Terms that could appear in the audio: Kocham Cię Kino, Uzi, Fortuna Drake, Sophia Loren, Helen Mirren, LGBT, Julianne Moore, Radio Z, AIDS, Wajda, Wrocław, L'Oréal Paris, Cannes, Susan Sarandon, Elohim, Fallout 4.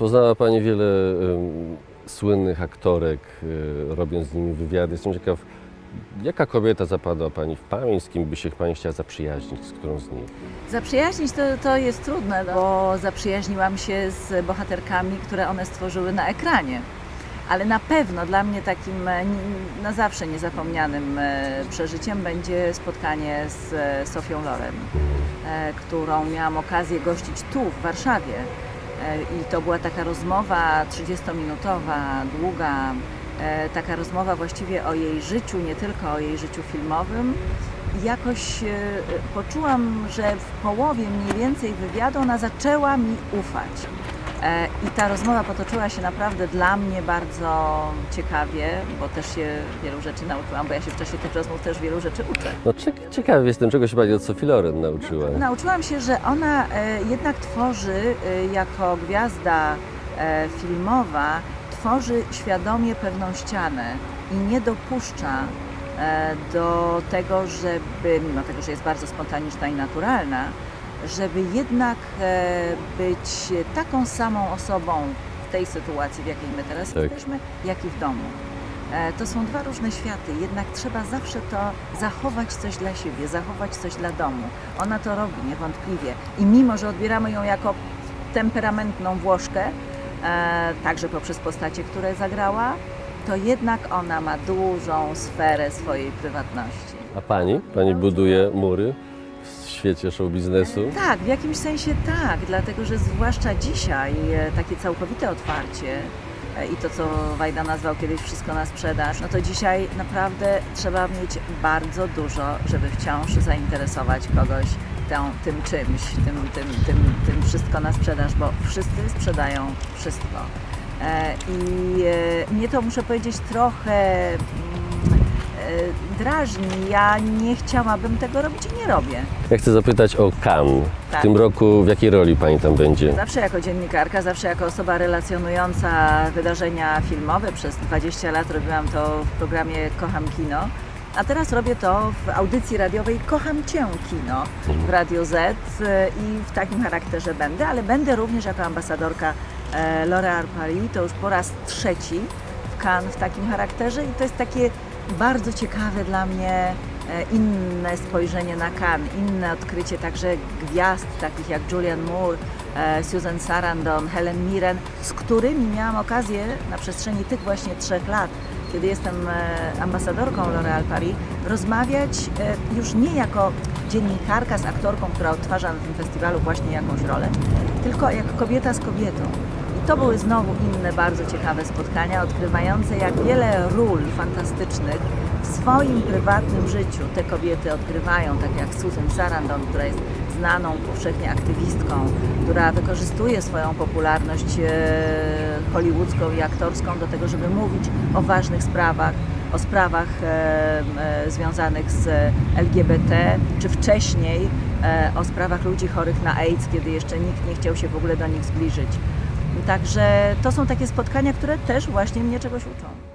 Poznała Pani wiele słynnych aktorek, robiąc z nimi wywiady. Jestem ciekaw, jaka kobieta zapadła Pani w pamięć, z kim by się Pani chciała zaprzyjaźnić, z którą z nich? Zaprzyjaźnić to jest trudne, bo zaprzyjaźniłam się z bohaterkami, które one stworzyły na ekranie. Ale na pewno dla mnie takim na zawsze niezapomnianym przeżyciem będzie spotkanie z Sophią Loren, którą miałam okazję gościć tu, w Warszawie. I to była taka rozmowa 30-minutowa, długa, taka rozmowa właściwie o jej życiu, nie tylko o jej życiu filmowym. I jakoś poczułam, że w połowie mniej więcej wywiadu ona zaczęła mi ufać. I ta rozmowa potoczyła się naprawdę dla mnie bardzo ciekawie, bo też się wielu rzeczy nauczyłam, bo ja się w czasie tych rozmów też wielu rzeczy uczę. No ciekawy jestem, czego się Pani od Sophie Loren nauczyła. Nauczyłam się, że ona jednak tworzy, jako gwiazda filmowa, tworzy świadomie pewną ścianę i nie dopuszcza do tego, żeby, mimo tego, że jest bardzo spontaniczna i naturalna, żeby jednak być taką samą osobą w tej sytuacji, w jakiej my teraz jesteśmy, jak i w domu. To są dwa różne światy, jednak trzeba zawsze to zachować coś dla siebie, zachować coś dla domu. Ona to robi niewątpliwie i mimo, że odbieramy ją jako temperamentną Włoszkę, także poprzez postacie, które zagrała, to jednak ona ma dużą sferę swojej prywatności. A Pani? Pani buduje mury? W świecie show biznesu? Tak, w jakimś sensie tak, dlatego że zwłaszcza dzisiaj takie całkowite otwarcie i to, co Wajda nazwał kiedyś wszystko na sprzedaż, no to dzisiaj naprawdę trzeba mieć bardzo dużo, żeby wciąż zainteresować kogoś tym czymś, tym wszystko na sprzedaż, bo wszyscy sprzedają wszystko. I mnie to, muszę powiedzieć, trochę drażni. Ja nie chciałabym tego robić i nie robię. Ja chcę zapytać o Cannes. Tak. W tym roku w jakiej roli Pani tam będzie? Zawsze jako dziennikarka, zawsze jako osoba relacjonująca wydarzenia filmowe. Przez 20 lat robiłam to w programie Kocham Kino, a teraz robię to w audycji radiowej Kocham Cię Kino w Radio Z i w takim charakterze będę, ale będę również jako ambasadorka L'Oréal Paris. To już po raz trzeci w Cannes w takim charakterze i to jest takie bardzo ciekawe dla mnie, inne spojrzenie na Cannes, inne odkrycie także gwiazd takich jak Julianne Moore, Susan Sarandon, Helen Mirren, z którymi miałam okazję na przestrzeni tych właśnie 3 lat, kiedy jestem ambasadorką L'Oréal Paris, rozmawiać już nie jako dziennikarka z aktorką, która odtwarza na tym festiwalu właśnie jakąś rolę, tylko jak kobieta z kobietą. To były znowu inne, bardzo ciekawe spotkania, odkrywające, jak wiele ról fantastycznych w swoim prywatnym życiu te kobiety odgrywają, tak jak Susan Sarandon, która jest znaną powszechnie aktywistką, która wykorzystuje swoją popularność hollywoodzką i aktorską do tego, żeby mówić o ważnych sprawach, o sprawach związanych z LGBT, czy wcześniej o sprawach ludzi chorych na AIDS, kiedy jeszcze nikt nie chciał się w ogóle do nich zbliżyć. Także to są takie spotkania, które też właśnie mnie czegoś uczą.